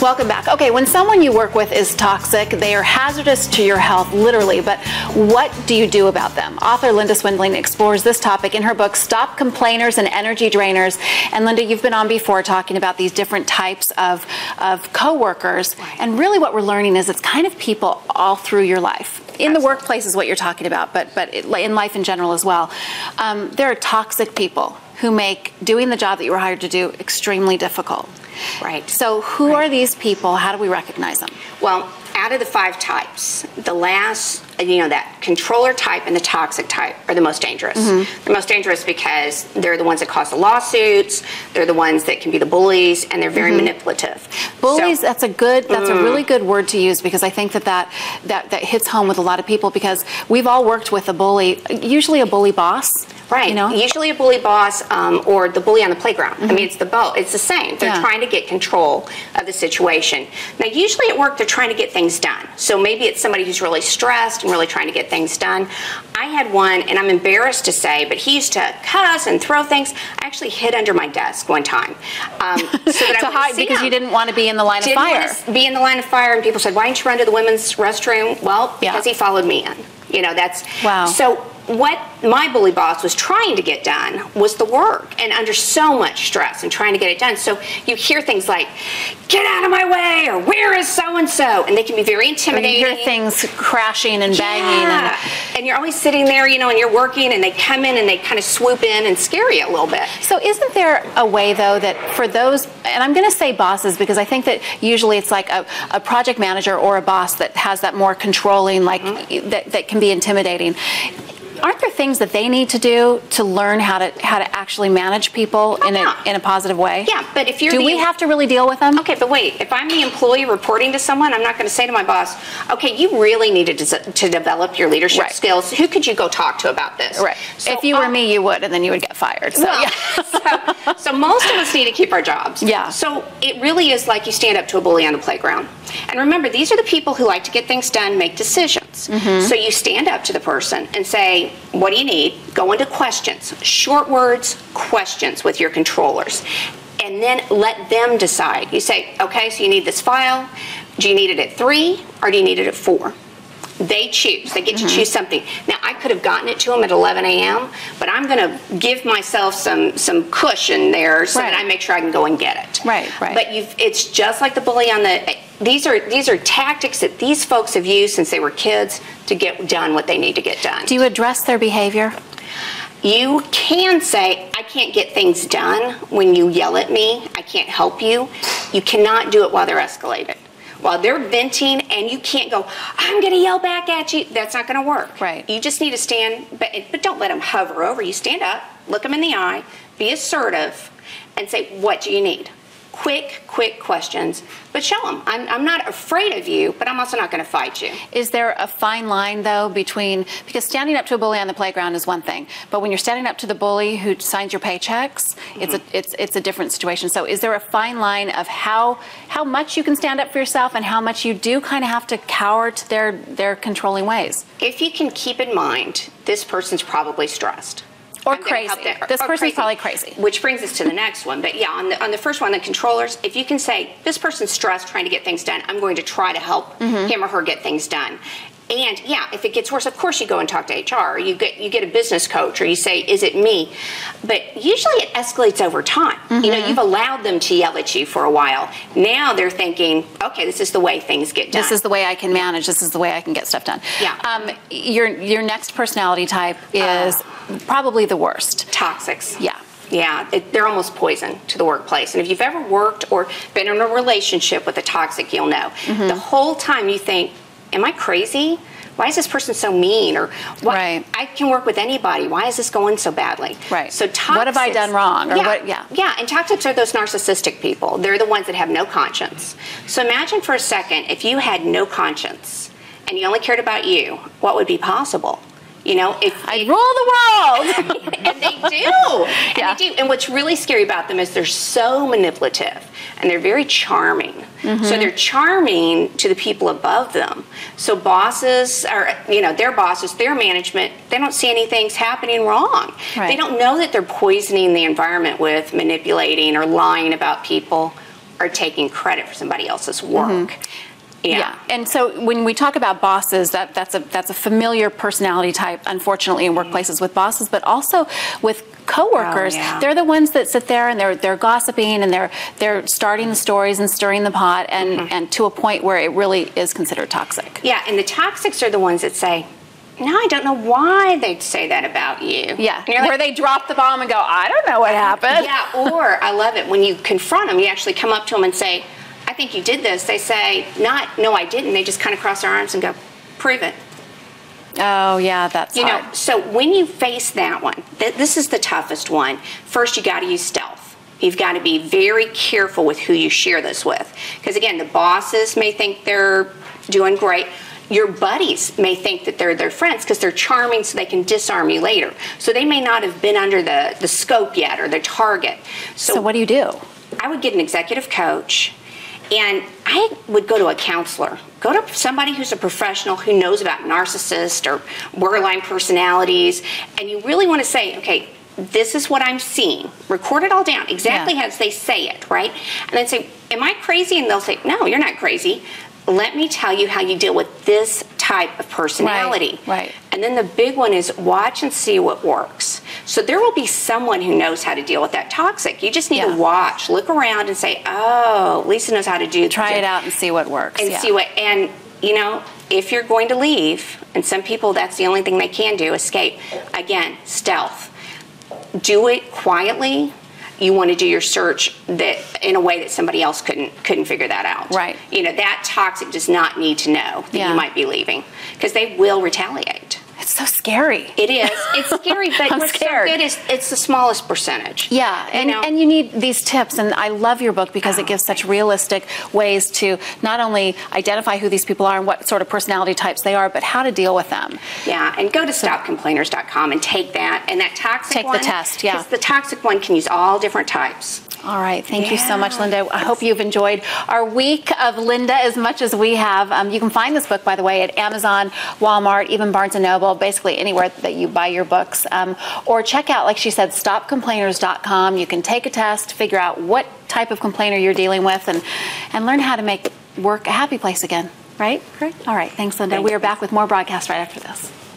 Welcome back. Okay, when someone you work with is toxic, they are hazardous to your health, literally, but what do you do about them? Author Linda Swindling explores this topic in her book, Stop Complainers and Energy Drainers. And Linda, you've been on before talking about these different types of coworkers. Right. And really what we're learning is it's kind of people all through your life. In the workplace is what you're talking about, but in life in general as well. There are toxic people who make doing the job that you were hired to do extremely difficult. Right. So who are these people? How do we recognize them? Well, out of the 5 types, the last, that controller type and the toxic type are the most dangerous. Mm-hmm. The most dangerous because they're the ones that cause the lawsuits, they're the ones that can be the bullies, and they're very manipulative. Bullies, so, that's a really good word to use, because I think that hits home with a lot of people, because we've all worked with a bully, usually a bully boss. Right, you know? Usually a bully boss or the bully on the playground. Mm-hmm. I mean, it's it's the same. They're trying to get control of the situation. Now, usually at work, they're trying to get things done. So maybe it's somebody who's really stressed and really trying to get things done. I had one, and I'm embarrassed to say, but he used to cuss and throw things. I actually hid under my desk one time. So that because you didn't want to be in the line of fire. Didn't want to be in the line of fire, and people said, why didn't you run to the women's restroom? Well, because he followed me in. You know, that's... Wow. So... what my bully boss was trying to get done was the work, and under so much stress and trying to get it done. So you hear things like, get out of my way, or where is so-and-so? And they can be very intimidating. Or you hear things crashing and banging. Yeah. And you're always sitting there, and you're working, and they come in and they kind of swoop in and scare you a little bit. So isn't there a way, though, that for those, and I'm going to say bosses, because I think that usually it's like a project manager or a boss that has that more controlling, like that can be intimidating. Aren't there things that they need to do to learn how to actually manage people in a positive way? Yeah, but if you're we have to really deal with them? Okay, but wait. If I'm the employee reporting to someone, I'm not going to say to my boss, okay, you really needed to develop your leadership skills. Who could you go talk to about this? Right. So, if you were me, you would, and then you would get fired. So, well, yeah. so most of us need to keep our jobs. Yeah. So it really is like you stand up to a bully on the playground. And remember, these are the people who like to get things done, make decisions. Mm-hmm. So you stand up to the person and say, what do you need? Go into questions, short words, questions with your controllers, and then let them decide. You say, okay, so you need this file. Do you need it at 3 or do you need it at 4? They choose. They get to choose something. Now, I could have gotten it to them at 11 a.m., but I'm going to give myself some cushion there so that I make sure I can go and get it. Right, right. But it's just like the bully on the... These are tactics that these folks have used since they were kids to get done what they need to get done. Do you address their behavior? You can say, I can't get things done when you yell at me. I can't help you. You cannot do it while they're escalated. While they're venting, and you can't go, I'm going to yell back at you. That's not going to work. Right. You just need to stand, but don't let them hover over you. Stand up, look them in the eye, be assertive, and say, what do you need? Quick questions, but show them. I'm not afraid of you, but I'm also not going to fight you. Is there a fine line, though, between, because standing up to a bully on the playground is one thing, but when you're standing up to the bully who signs your paychecks, it's a different situation. So is there a fine line of how much you can stand up for yourself and how much you do kind of have to cower to their controlling ways? If you can keep in mind, this person's probably stressed. Or crazy. This person's probably crazy. Which brings us to the next one. But yeah, on the first one, the controllers, if you can say, this person's stressed trying to get things done, I'm going to try to help him or her get things done. And yeah, if it gets worse, of course you go and talk to HR, or you get a business coach, or you say, is it me? But usually it escalates over time. You know, you've allowed them to yell at you for a while. Now they're thinking, okay, this is the way things get done. This is the way I can manage. This is the way I can get stuff done. Yeah. Your next personality type is probably the worst. Toxics. Yeah. Yeah, they're almost poison to the workplace. And if you've ever worked or been in a relationship with a toxic, you'll know. The whole time you think, am I crazy? Why is this person so mean? Or why, I can work with anybody. Why is this going so badly? Right. So toxics, what have I done wrong? Or yeah, and toxics are those narcissistic people. They're the ones that have no conscience. So imagine for a second if you had no conscience and you only cared about you, what would be possible? You know, if I rule the world, and they do, and they do. And what's really scary about them is they're so manipulative, and they're very charming. So they're charming to the people above them. So bosses, or their bosses, their management, they don't see anything's happening wrong. They don't know that they're poisoning the environment with manipulating or lying about people. are taking credit for somebody else's work. Mm-hmm. Yeah. And so when we talk about bosses, that's a familiar personality type, unfortunately, in workplaces with bosses, but also with coworkers. Oh, yeah. They're the ones that sit there and they're gossiping and they're starting the stories and stirring the pot and, mm-hmm. and to a point where it really is considered toxic. Yeah, and the toxics are the ones that say, "No, I don't know why they'd say that about you." Yeah, like, where they drop the bomb and go, "I don't know what happened." Yeah, or I love it when you confront them, you actually come up to them and say, "I think you did this." They say, "Not, no, I didn't." They just kind of cross their arms and go, "Prove it." Oh, yeah, that's hard. So when you face that one, this is the toughest one. First, you got to use stealth. You've got to be very careful with who you share this with. Because, again, the bosses may think they're doing great. Your buddies may think that they're their friends because they're charming, so they can disarm you later. So they may not have been under the scope yet or the target. So what do? I would get an executive coach. And I would go to a counselor, go to somebody who's a professional who knows about narcissists or borderline personalities, and you really want to say, okay, this is what I'm seeing. Record it all down, exactly as they say it, right? And I'd say, am I crazy? And they'll say, no, you're not crazy. Let me tell you how you deal with this type of personality. Right. And then the big one is watch and see what works. So there will be someone who knows how to deal with that toxic. You just need to watch, look around and say, oh, Lisa knows how to do that. Try it out and see what works. And see what, and you know, if you're going to leave, and some people, that's the only thing they can do, escape. Again, stealth. Do it quietly. You want to do your search that in a way that somebody else couldn't figure that out. Right. You know, that toxic does not need to know that you might be leaving because they will retaliate. It's so scary. It is. It's scary, but what's so good is it's the smallest percentage. Yeah, and you need these tips, and I love your book because it gives such realistic ways to not only identify who these people are and what sort of personality types they are, but how to deal with them. Yeah, and go to stopcomplainers.com and take that, and that toxic one. Take the test, yeah. Because the toxic one can use all different types. All right, thank you so much, Linda. I hope you've enjoyed our week of Linda as much as we have. You can find this book, by the way, at Amazon, Walmart, even Barnes & Noble, basically anywhere that you buy your books. Or check out, like she said, stopcomplainers.com. You can take a test, figure out what type of complainer you're dealing with, and learn how to make work a happy place again, right? Great. All right, thanks, Linda. We are back with more broadcasts right after this.